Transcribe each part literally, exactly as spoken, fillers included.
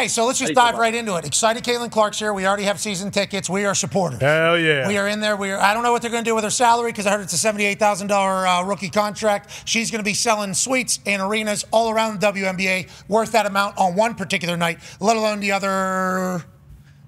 Okay, so let's just dive right into it. Excited Caitlin Clark's here. We already have season tickets. We are supporters. Hell yeah. We are in there. We are, I don't know what they're going to do with her salary because I heard it's a seventy-eight thousand dollar uh, rookie contract. She's going to be selling suites and arenas all around the W N B A worth that amount on one particular night, let alone the other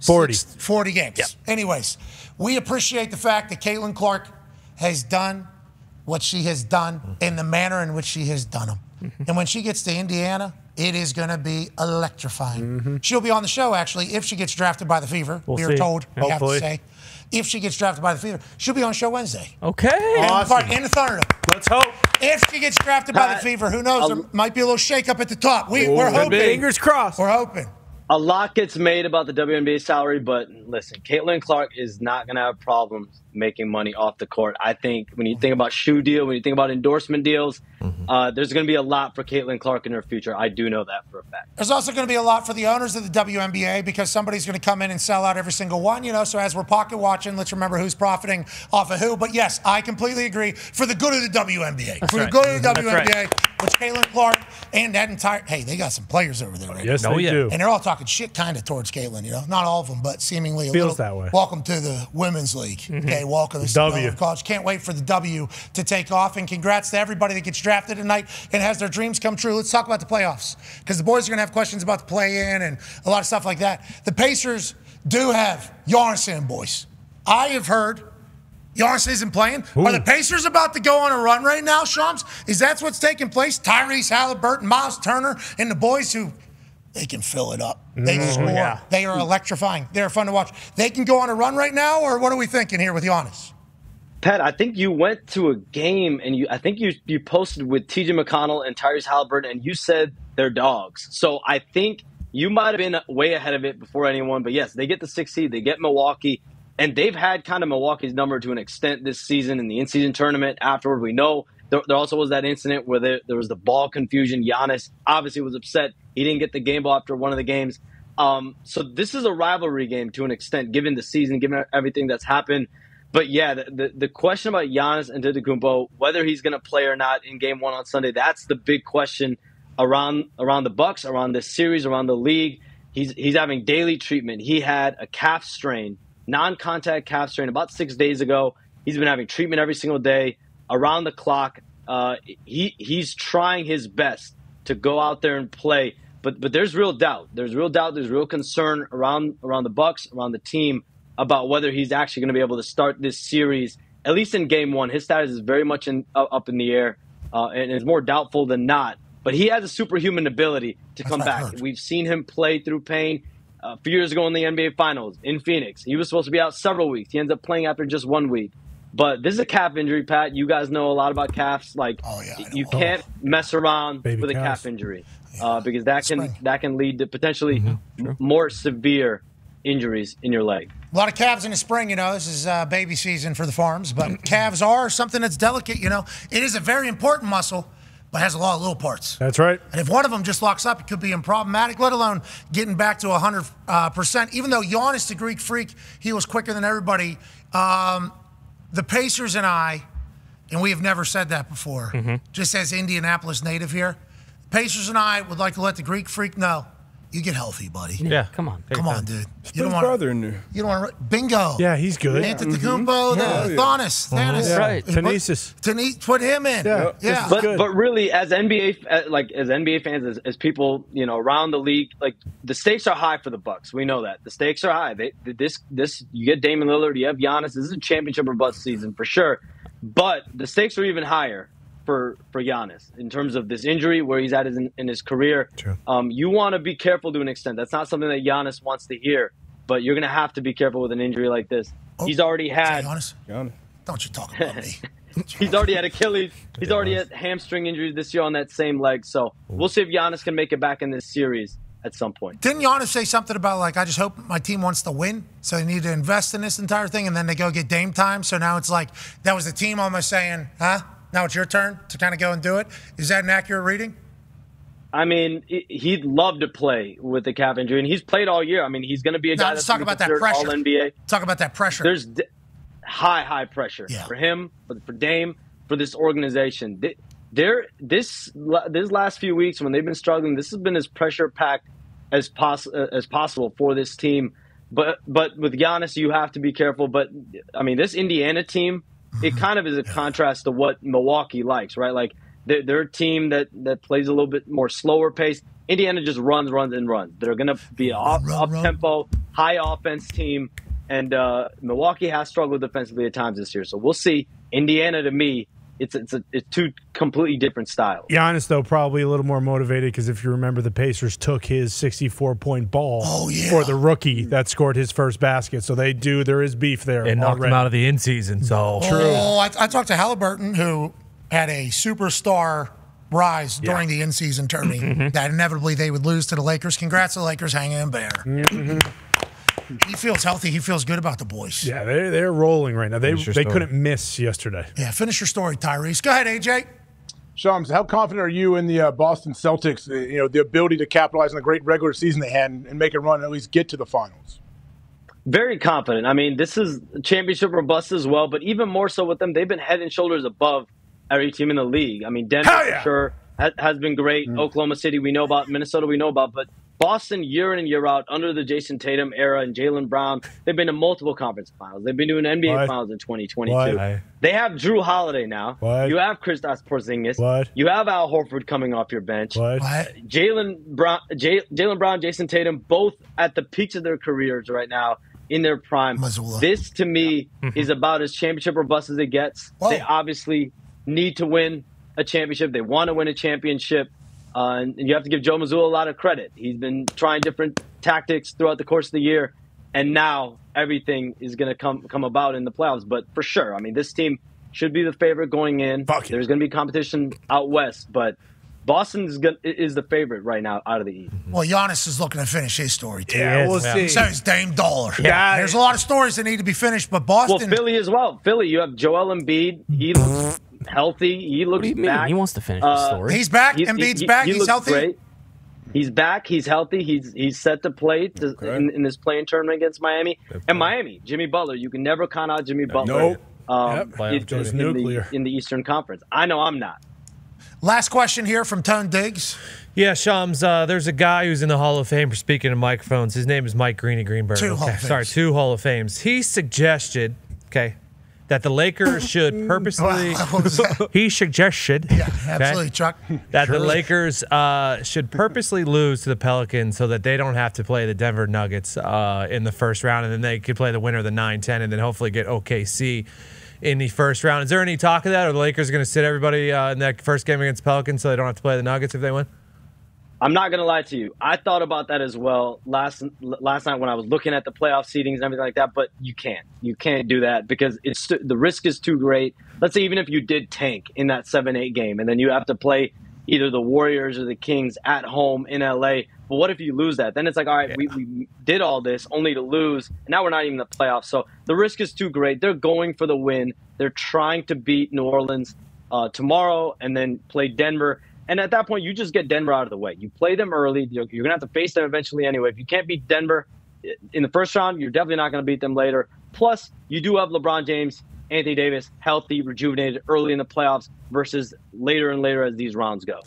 forty, six, forty games. Yep. Anyways, we appreciate the fact that Caitlin Clark has done what she has done in the manner in which she has done them. And when she gets to Indiana, it is going to be electrifying. Mm-hmm. She'll be on the show, actually, if she gets drafted by the Fever. We'll we are see. told, yeah. we Hopefully. have to say. If she gets drafted by the Fever, she'll be on show Wednesday. Okay. Awesome. In the Thunder. Let's hope. If she gets drafted by the Fever, who knows? I'll, there might be a little shakeup at the top. We, we're hoping. Fingers crossed. We're hoping. A lot gets made about the W N B A salary, but listen, Caitlin Clark is not going to have problems making money off the court. I think when you think about shoe deal, when you think about endorsement deals, mm-hmm. uh, there's going to be a lot for Caitlin Clark in her future. I do know that for a fact. There's also going to be a lot for the owners of the W N B A because somebody's going to come in and sell out every single one, you know, so as we're pocket watching, let's remember who's profiting off of who. But, yes, I completely agree for the good of the W N B A. That's for right. the good of the That's W N B A, right. which Caitlin Clark and that entire – hey, they got some players over there. Right? Yes, no, they yeah. do. And they're all talking shit kind of towards Caitlin, you know. Not all of them, but seemingly a Feels little. Feels that way. Welcome to the Women's League. Mm-hmm. Okay, welcome to W. College. Can't wait for the W to take off. And congrats to everybody that gets drafted tonight and has their dreams come true. Let's talk about the playoffs because the boys are going to have questions about the play-in and a lot of stuff like that. The Pacers do have Giannis in, boys. I have heard Giannis isn't playing. Ooh. Are the Pacers about to go on a run right now, Shams? Is that what's taking place? Tyrese Halliburton, Miles Turner, and the boys who – they can fill it up. They just mm, yeah. They are electrifying. They're fun to watch. They can go on a run right now, or what are we thinking here with Giannis? Pat, I think you went to a game, and you I think you, you posted with T J McConnell and Tyrese Halliburton, and you said they're dogs. So I think you might have been way ahead of it before anyone. But, yes, they get the sixth seed. They get Milwaukee. And they've had kind of Milwaukee's number to an extent this season in the in-season tournament. Afterward, we know there, there also was that incident where there, there was the ball confusion. Giannis obviously was upset. He didn't get the game ball after one of the games. Um, so this is a rivalry game to an extent, given the season, given everything that's happened. But, yeah, the, the, the question about Giannis Antetokounmpo, whether he's going to play or not in game one on Sunday, that's the big question around around the Bucks, around this series, around the league. He's, he's having daily treatment. He had a calf strain. Non-contact calf strain about six days ago. He's been having treatment every single day, around the clock. Uh, he he's trying his best to go out there and play, but but there's real doubt. There's real doubt. There's real concern around around the Bucks, around the team, about whether he's actually going to be able to start this series, at least in Game One. His status is very much in, uh, up in the air, uh, and it's more doubtful than not. But he has a superhuman ability to come back. We've seen him play through pain. Uh, a few years ago in the N B A Finals in Phoenix. He was supposed to be out several weeks. He ends up playing after just one week. But this is a calf injury, Pat. You guys know a lot about calves. Like, oh, yeah, you can't mess around Baby with a calf, calf injury yeah. uh, because that can, that can lead to potentially mm-hmm. more severe injuries in your leg. A lot of calves in the spring, you know. This is uh, baby season for the farms. But calves are something that's delicate, you know. It is a very important muscle, but has a lot of little parts. That's right. And if one of them just locks up, it could be problematic, let alone getting back to one hundred percent. Uh, Even though Giannis, the Greek freak, he was quicker than everybody. Um, the Pacers and I, and we have never said that before, mm-hmm. just as Indianapolis native here, Pacers and I would like to let the Greek freak know, you get healthy, buddy. Yeah, come on. Come on, dude. You don't want brother in there. You don't want to. Bingo. Yeah, he's good. Antetokounmpo, yeah. Thanis. Thanis. Yeah. Right. Tenacious. Tenacious. Put him in. Yeah. yeah. But, but really, as N B A, like as N B A fans, as, as people, you know, around the league, like the stakes are high for the Bucks. We know that the stakes are high. They, this, this, you get Damian Lillard, you have Giannis. This is a championship or bust season for sure. But the stakes are even higher for for Giannis in terms of this injury, where he's at his, in, in his career. Um, you want to be careful to an extent. That's not something that Giannis wants to hear, but you're going to have to be careful with an injury like this. Oh, he's already had Giannis. Giannis. Don't you talk about me. He's already had Achilles. He's already had hamstring injuries this year on that same leg. So we'll see if Giannis can make it back in this series at some point. Didn't Giannis say something about, like, I just hope my team wants to win, so they need to invest in this entire thing, and then they go get Dame time? So now it's like that was the team almost saying, huh? Now it's your turn to kind of go and do it. Is that an accurate reading? I mean, he'd love to play with the calf injury, and he's played all year. I mean, he's going to be a guy no, that's talk about that pressure. All N B A. Talk about that pressure. There's high, high pressure yeah. for him, for Dame, for this organization. They're, this this last few weeks when they've been struggling, this has been as pressure-packed as poss- as possible for this team. But but with Giannis, you have to be careful. But, I mean, this Indiana team, it kind of is a contrast to what Milwaukee likes, right? Like, they're, they're a team that, that plays a little bit more slower pace. Indiana just runs, runs, and runs. They're going to be an up, up-tempo, high offense team. And uh, Milwaukee has struggled defensively at times this year. So we'll see. Indiana, to me, it's it's, a, it's two completely different styles. Giannis, though, probably a little more motivated because if you remember, the Pacers took his sixty-four point ball oh, yeah. for the rookie that scored his first basket. So they do. There is beef there. And knocked him out of the in season. So true. Oh, I, I talked to Halliburton, who had a superstar rise yeah. during the in season tourney mm-hmm. that inevitably they would lose to the Lakers. Congrats to the Lakers hanging in there. Mm-hmm. He feels healthy. He feels good about the boys. Yeah, they're, they're rolling right now. They they couldn't miss yesterday. Yeah, finish your story, Tyrese. Go ahead, A J. Shams, how confident are you in the uh, Boston Celtics, you know, the ability to capitalize on the great regular season they had and, and make a run and at least get to the finals? Very confident. I mean, this is championship or bust as well, but even more so with them, they've been head and shoulders above every team in the league. I mean, Denver, yeah. for sure, ha- has been great. Mm. Oklahoma City, we know about. Minnesota, we know about. But Boston, year in and year out, under the Jayson Tatum era and Jaylen Brown, they've been to multiple conference finals. They've been to an N B A what? finals in twenty twenty-two. What? They have Jrue Holiday now. What? You have Kristaps Porzingis. What? You have Al Horford coming off your bench. What? Jaylen Brown, Jay, Jaylen Brown, Jayson Tatum, both at the peaks of their careers right now in their prime. Mazzulla. This, to me, is about as championship or bust as it gets. Whoa. They obviously need to win a championship. They want to win a championship. Uh, and you have to give Joe Mazzulla a lot of credit. He's been trying different tactics throughout the course of the year, and now everything is going to come come about in the playoffs. But for sure, I mean, this team should be the favorite going in. There's going to be competition out west, but Boston is, gonna, is the favorite right now out of the East. Well, Giannis is looking to finish his story, too. Yeah, we'll yeah. see. So is Dame Dollar. Yeah. There's a lot of stories that need to be finished, but Boston... Well, Philly as well. Philly, you have Joel Embiid. He looks... healthy. He looks back. He wants to finish his story. Uh, he's back. He's, Embiid's he, back. He he's healthy. Great. He's back. He's healthy. He's he's set to play to, okay. in, in this playing tournament against Miami. Good and point. Miami, Jimmy Butler. You can never count out Jimmy Butler. Nope. Um, yep. in, in, in, the, in the Eastern Conference. I know I'm not. Last question here from Tone Diggs. Yeah, Shams, uh, there's a guy who's in the Hall of Fame for speaking to microphones. His name is Mike Green of Greenberg. Two okay. Hall of Sorry, two Hall of Fames. He suggested, okay, that the Lakers should purposely – he suggested – Yeah, absolutely, okay, Chuck. That True. the Lakers uh, should purposely lose to the Pelicans so that they don't have to play the Denver Nuggets uh, in the first round, and then they could play the winner of the nine ten and then hopefully get O K C in the first round. Is there any talk of that, or the Lakers are going to sit everybody uh, in that first game against the Pelicans so they don't have to play the Nuggets if they win? I'm not going to lie to you. I thought about that as well last last night when I was looking at the playoff seedings and everything like that, but you can't. You can't do that because it's the risk is too great. Let's say even if you did tank in that seven eight game and then you have to play either the Warriors or the Kings at home in L A, but what if you lose that? Then it's like, all right, yeah. we, we did all this only to lose, and now we're not even in the playoffs. So the risk is too great. They're going for the win. They're trying to beat New Orleans uh, tomorrow and then play Denver. And at that point, you just get Denver out of the way. You play them early. You're, you're going to have to face them eventually anyway. If you can't beat Denver in the first round, you're definitely not going to beat them later. Plus, you do have LeBron James, Anthony Davis, healthy, rejuvenated early in the playoffs versus later and later as these rounds go.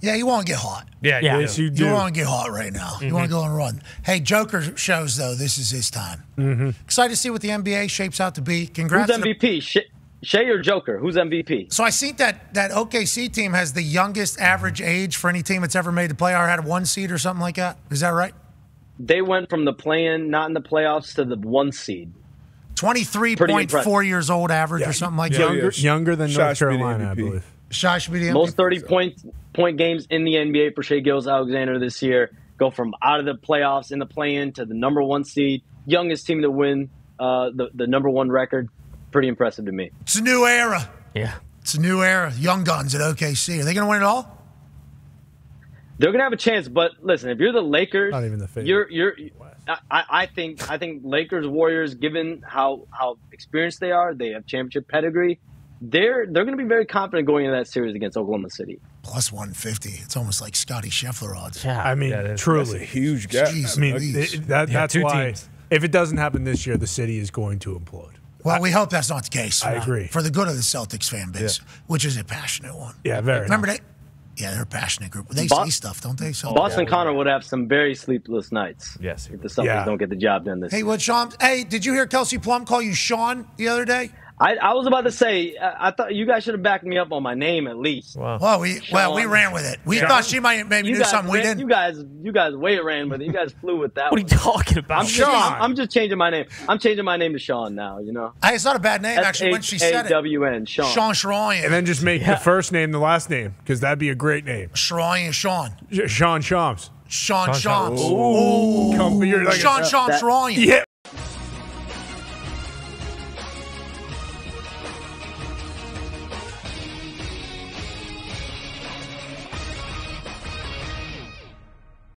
Yeah, you want to get hot. Yeah, yeah. Yes, you do. You want to get hot right now. Mm-hmm. You want to go and run. Hey, Joker shows, though, this is his time. Mm-hmm. Excited to see what the N B A shapes out to be. Congrats. Who's M V P? The- Shit. Shai or Joker? Who's M V P? So I see that that O K C team has the youngest average age for any team that's ever made the playoff or had a one seed or something like that. Is that right? They went from the play-in, not in the playoffs, to the one seed. twenty-three point four years old average yeah. or something like yeah, that. Younger, younger than Shai North Carolina, I believe. Shai should be the M V P. Most thirty-point so. point games in the N B A for Shai Gilgeous-Alexander this year. Go from out of the playoffs in the play-in to the number one seed. Youngest team to win uh, the, the number one record. Pretty impressive to me. It's a new era. Yeah. It's a new era. Young guns at O K C. Are they going to win it all? They're going to have a chance, but listen, if you're the Lakers, not even the favorite. You're, you're, I, I think, I think Lakers, Warriors, given how how experienced they are, they have championship pedigree. They're they're going to be very confident going into that series against Oklahoma City. Plus one fifty. It's almost like Scottie Scheffler odds. Yeah, I mean, that is, truly that's a huge gap. Jeez, I mean, it, that, that's why teams. If it doesn't happen this year, the city is going to implode. Well, we hope that's not the case. I agree. For the good of the Celtics fan base, yeah. which is a passionate one. Yeah, very. Remember, nice. Yeah, they're a passionate group. They Bo- see stuff, don't they? So Boston yeah. Connor would have some very sleepless nights. Yes, if the Celtics yeah. don't get the job done this. Hey, what, Sean? Hey, did you hear Kelsey Plum call you Sean the other day? I, I was about to say, I, I thought you guys should have backed me up on my name at least. Wow. Well, we Sean, well we ran with it. We Sean, thought she might maybe do something ran, we didn't. You guys, you guys way ran with it. You guys flew with that. What one. Are you talking about, I'm Sean? Just, I'm, I'm just changing my name. I'm changing my name to Sean now. You know, hey, it's not a bad name actually. When she said it, S H A W N Sean Shroyan, and then just make yeah. the first name the last name because that'd be a great name. Shroyan Sean. Sean Shams. Sean Shams. Ooh. Ooh. Come, you're like Sean Shams Shroyan. Yeah.